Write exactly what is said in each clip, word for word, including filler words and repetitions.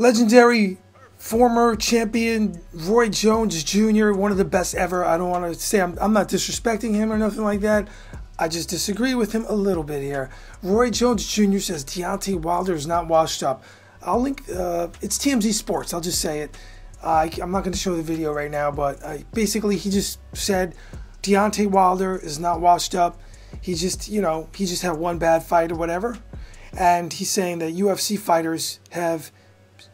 Legendary former champion Roy Jones Junior, one of the best ever. I don't want to say I'm, I'm not disrespecting him or nothing like that. I just disagree with him a little bit here. Roy Jones Junior says Deontay Wilder is not washed up. I'll link, uh, it's T M Z Sports, I'll just say it. Uh, I, I'm not going to show the video right now, but uh, basically he just said Deontay Wilder is not washed up. He just, you know, he just had one bad fight or whatever. And he's saying that U F C fighters have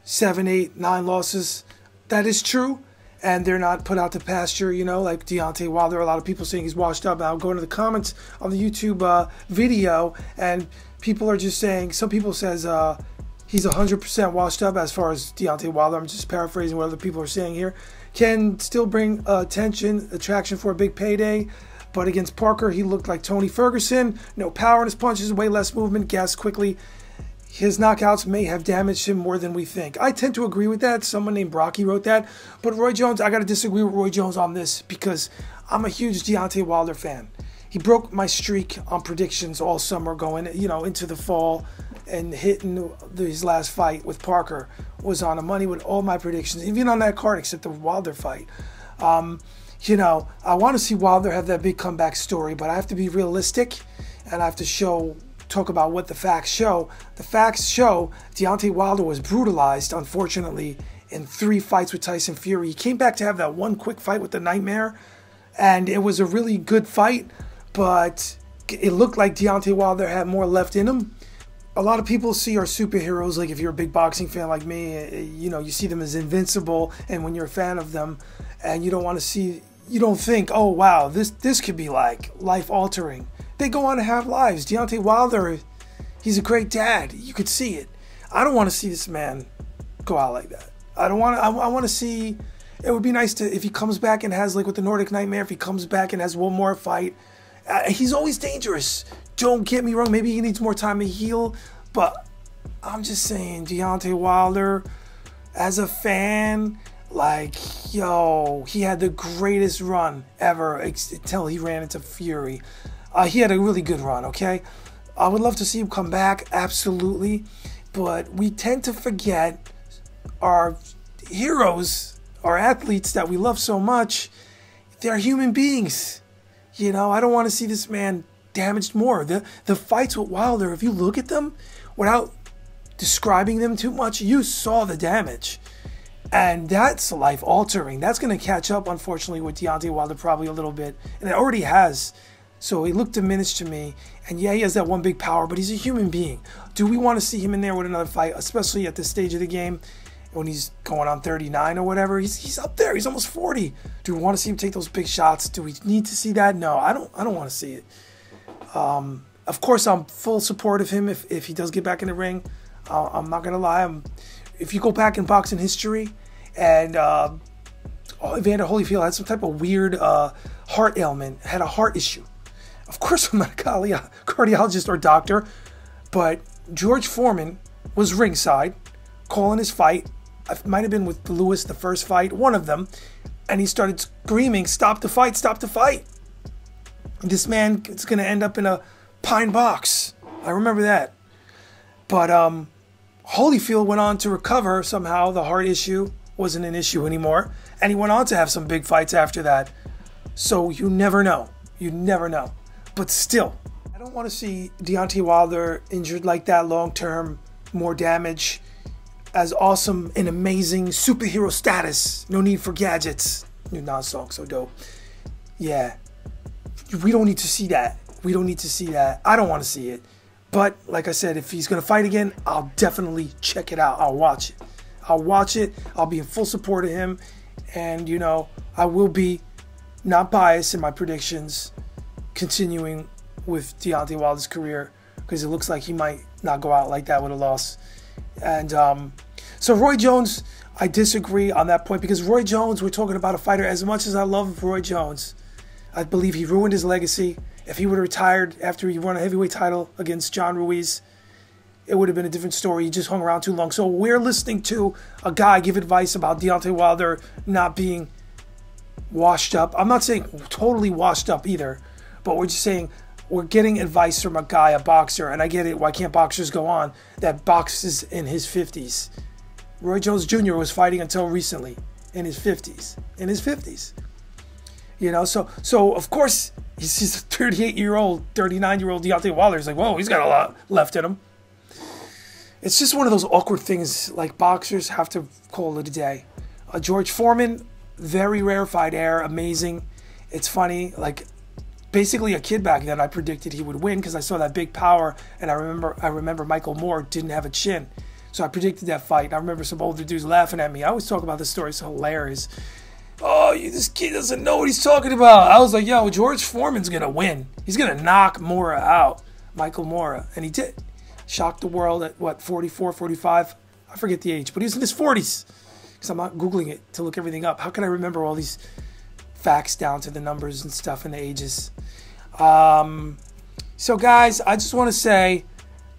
seven, eight, nine losses. That is true. And they're not put out to pasture, you know, like Deontay Wilder. A lot of people saying he's washed up. And I'll go into the comments on the YouTube uh, video, and people are just saying, some people says, uh, he's one hundred percent washed up as far as Deontay Wilder. I'm just paraphrasing what other people are saying here. Can still bring uh, attention, attraction for a big payday. But against Parker, he looked like Tony Ferguson. No power in his punches, way less movement, gas quickly. His knockouts may have damaged him more than we think. I tend to agree with that. Someone named Brocky wrote that. But Roy Jones, I got to disagree with Roy Jones on this because I'm a huge Deontay Wilder fan. He broke my streak on predictions all summer going, you know, into the fall, and hitting his last fight with Parker was on the money with all my predictions, even on that card except the Wilder fight. Um, you know, I want to see Wilder have that big comeback story, but I have to be realistic and I have to show, talk about what the facts show. The facts show Deontay Wilder was brutalized, unfortunately, in three fights with Tyson Fury. He came back to have that one quick fight with the nightmare, and it was a really good fight, but it looked like Deontay Wilder had more left in him. A lot of people see our superheroes, like if you're a big boxing fan like me, you know, you see them as invincible, and when you're a fan of them and you don't want to see, you don't think, oh wow, this this could be like life-altering. They go on to have lives. Deontay Wilder, he's a great dad. You could see it. I don't want to see this man go out like that. I don't want to, I, I want to see, it would be nice to, if he comes back and has, like with the Nordic Nightmare, if he comes back and has one more fight. Uh, he's always dangerous. Don't get me wrong, maybe he needs more time to heal, but I'm just saying, Deontay Wilder, as a fan, like, yo, he had the greatest run ever until he ran into Fury. Uh, he had a really good run, okay? I would love to see him come back, absolutely, but we tend to forget our heroes, our athletes that we love so much. They're human beings. You know, I don't want to see this man damaged more. The the fights with Wilder, if you look at them without describing them too much, you saw the damage. And that's life-altering. That's going to catch up, unfortunately, with Deontay Wilder probably a little bit. And it already has. So he looked diminished to me. And yeah, he has that one big power, but he's a human being. Do we want to see him in there with another fight, especially at this stage of the game when he's going on thirty-nine or whatever? He's, he's up there. He's almost forty. Do we want to see him take those big shots? Do we need to see that? No, I don't, I don't want to see it. Um, of course, I'm full support of him if, if he does get back in the ring. Uh, I'm not going to lie. I'm, if you go back in boxing history, and uh, Evander Holyfield had some type of weird uh, heart ailment, had a heart issue. Of course, I'm not a cardiologist or doctor, but George Foreman was ringside calling his fight. It might have been with Lewis, the first fight, one of them, and he started screaming, stop the fight, stop the fight. This man is going to end up in a pine box. I remember that. But um, Holyfield went on to recover somehow. The heart issue wasn't an issue anymore. And he went on to have some big fights after that. So you never know. You never know. But still, I don't want to see Deontay Wilder injured like that long term, more damage. As awesome and amazing superhero status. No need for gadgets. New Nas song, so dope. Yeah. We don't need to see that. We don't need to see that. I don't want to see it. But, like I said, if he's going to fight again, I'll definitely check it out. I'll watch it. I'll watch it. I'll be in full support of him. And, you know, I will be not biased in my predictions continuing with Deontay Wilder's career because it looks like he might not go out like that with a loss. And um, so Roy Jones, I disagree on that point because Roy Jones, we're talking about a fighter. As much as I love Roy Jones, I believe he ruined his legacy. If he would have retired after he won a heavyweight title against John Ruiz, it would have been a different story. He just hung around too long. So we're listening to a guy give advice about Deontay Wilder not being washed up. I'm not saying totally washed up either, but we're just saying we're getting advice from a guy, a boxer, and I get it, why can't boxers go on, that boxes in his fifties. Roy Jones Junior was fighting until recently in his fifties. In his fifties. You know, so so of course he sees a thirty-eight-year-old, thirty-nine-year-old Deontay Wilder. He's like, whoa, he's got a lot left in him. It's just one of those awkward things, like boxers have to call it a day. Uh, George Foreman, very rarefied air, amazing. It's funny, like basically a kid back then I predicted he would win because I saw that big power, and I remember I remember Michael Moorer didn't have a chin. So I predicted that fight, and I remember some older dudes laughing at me. I always talk about this story, it's hilarious. Oh, you, this kid doesn't know what he's talking about. I was like, yo, George Foreman's going to win. He's going to knock Moorer out, Michael Moorer. And he did. Shocked the world at, what, forty-four, forty-five? I forget the age, but he was in his forties. Because I'm not Googling it to look everything up. How can I remember all these facts down to the numbers and stuff and the ages? Um, so, guys, I just want to say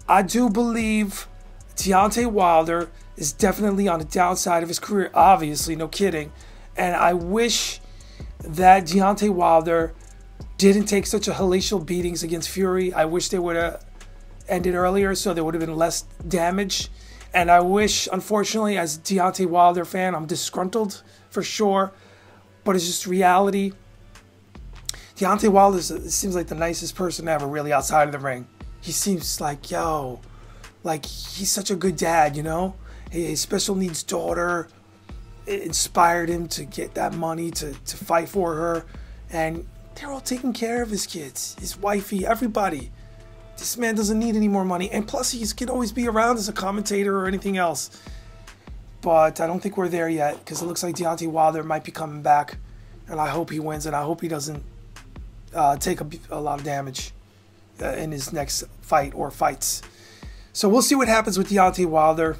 I do believe Deontay Wilder is definitely on the downside of his career. Obviously, no kidding. And I wish that Deontay Wilder didn't take such a hellacious beatings against Fury. I wish they would have ended earlier so there would have been less damage. And I wish, unfortunately, as a Deontay Wilder fan, I'm disgruntled for sure. But it's just reality. Deontay Wilder seems like the nicest person ever, really, outside of the ring. He seems like, yo, like he's such a good dad, you know? His special needs daughter inspired him to get that money to, to fight for her, and they're all taking care of his kids, his wifey, everybody. This man doesn't need any more money, and plus he can always be around as a commentator or anything else. But I don't think we're there yet, because it looks like Deontay Wilder might be coming back, and I hope he wins, and I hope he doesn't uh, take a, a lot of damage uh, in his next fight or fights. So we'll see what happens with Deontay Wilder.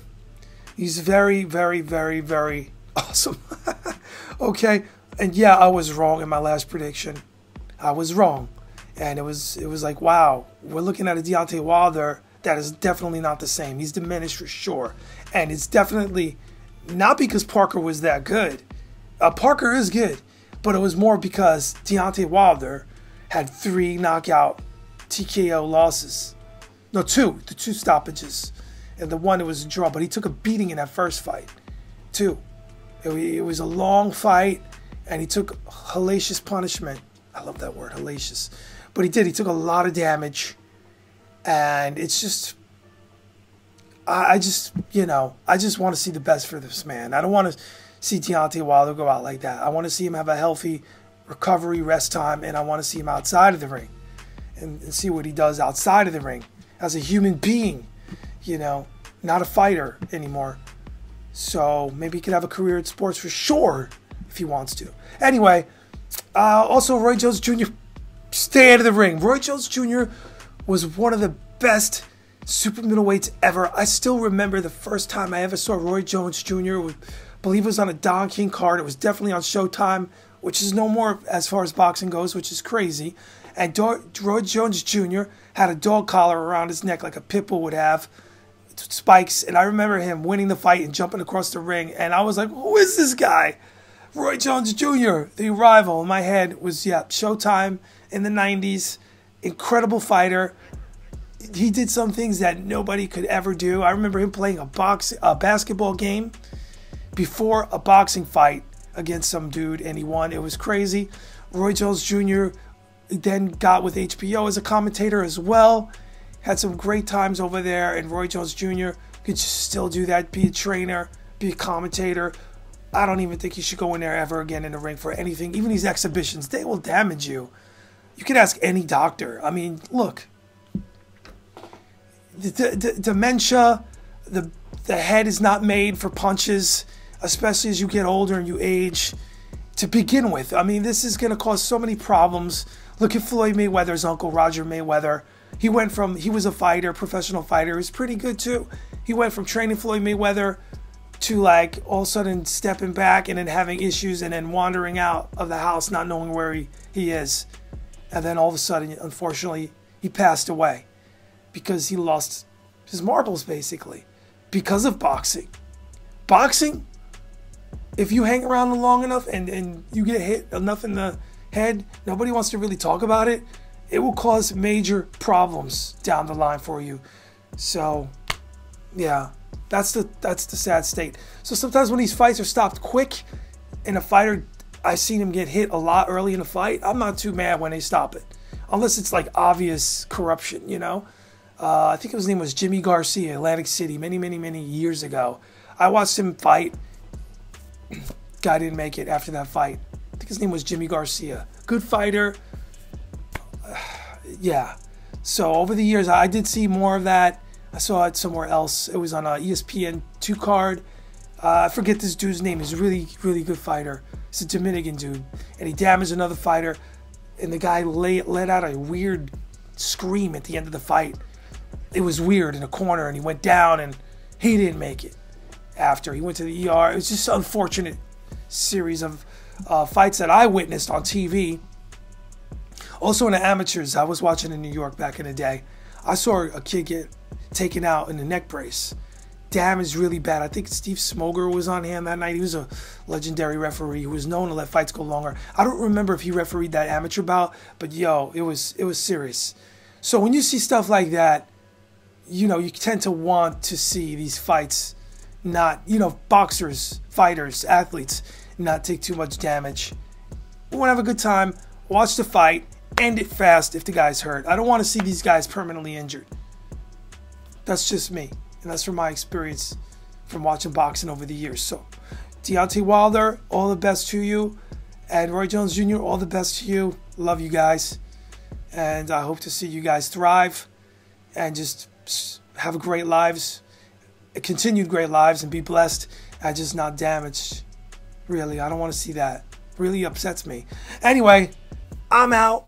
He's very, very, very, very awesome. Okay, and yeah, I was wrong in my last prediction. I was wrong, and it was it was like, wow, we're looking at a Deontay Wilder that is definitely not the same. He's diminished for sure, and it's definitely not because Parker was that good. Uh, Parker is good, but it was more because Deontay Wilder had three knockout T K O losses, no two, the two stoppages, and the one that was a draw. But he took a beating in that first fight, too. It was a long fight, and he took hellacious punishment. I love that word, hellacious. But he did. He took a lot of damage. And it's just, I just, you know, I just want to see the best for this man. I don't want to see Deontay Wilder go out like that. I want to see him have a healthy recovery, rest time, and I want to see him outside of the ring and, and see what he does outside of the ring as a human being, you know, not a fighter anymore. So maybe he could have a career in sports for sure if he wants to. Anyway, uh, also Roy Jones Junior, stay out of the ring. Roy Jones Junior was one of the best super middleweights ever. I still remember the first time I ever saw Roy Jones Junior I believe it was on a Don King card. It was definitely on Showtime, which is no more as far as boxing goes, which is crazy. And Roy Jones Junior had a dog collar around his neck like a pit bull would have. Spikes, and I remember him winning the fight and jumping across the ring, and I was like, who is this guy? Roy Jones Junior, the rival in my head was, yeah, Showtime in the nineties, incredible fighter. He did some things that nobody could ever do. I remember him playing a box, a basketball game before a boxing fight against some dude, and he won. It was crazy. Roy Jones Junior then got with H B O as a commentator as well. Had some great times over there, and Roy Jones Junior could just still do that, be a trainer, be a commentator. I don't even think he should go in there ever again in the ring for anything. Even these exhibitions, they will damage you. You can ask any doctor. I mean, look, the, the, the dementia, the, the head is not made for punches, especially as you get older and you age, to begin with. I mean, this is going to cause so many problems. Look at Floyd Mayweather's uncle, Roger Mayweather. He went from, he was a fighter, professional fighter. He was pretty good too. He went from training Floyd Mayweather to like all of a sudden stepping back and then having issues and then wandering out of the house, not knowing where he, he is. And then all of a sudden, unfortunately, he passed away because he lost his marbles basically because of boxing. Boxing, if you hang around long enough and, and you get hit enough in the head, nobody wants to really talk about it. It will cause major problems down the line for you. So, yeah. That's the that's the sad state. So sometimes when these fights are stopped quick and a fighter, I've seen him get hit a lot early in the fight, I'm not too mad when they stop it. Unless it's like obvious corruption, you know? Uh, I think his name was Jimmy Garcia, Atlantic City, many, many, many years ago. I watched him fight. Guy didn't make it after that fight. I think his name was Jimmy Garcia. Good fighter. Uh, yeah. So over the years, I did see more of that. I saw it somewhere else. It was on an E S P N two card. Uh, I forget this dude's name. He's a really, really good fighter. He's a Dominican dude. And he damaged another fighter. And the guy lay, let out a weird scream at the end of the fight. It was weird in a corner. And he went down and he didn't make it after. He went to the E R. It was just an unfortunate series of uh, fights that I witnessed on T V. Also in the amateurs, I was watching in New York back in the day. I saw a kid get taken out in the neck brace. Damage really bad. I think Steve Smoger was on hand that night. He was a legendary referee who was known to let fights go longer. I don't remember if he refereed that amateur bout, but yo, it was it was serious. So when you see stuff like that, you know, you tend to want to see these fights not, you know, boxers, fighters, athletes not take too much damage. We want to have a good time, watch the fight, end it fast if the guy's hurt. I don't want to see these guys permanently injured. That's just me. And that's from my experience from watching boxing over the years. So, Deontay Wilder, all the best to you. And Roy Jones Junior, all the best to you. Love you guys. And I hope to see you guys thrive and just have great lives, continued great lives, and be blessed and just not damaged. Really, I don't want to see that. Really upsets me. Anyway, I'm out.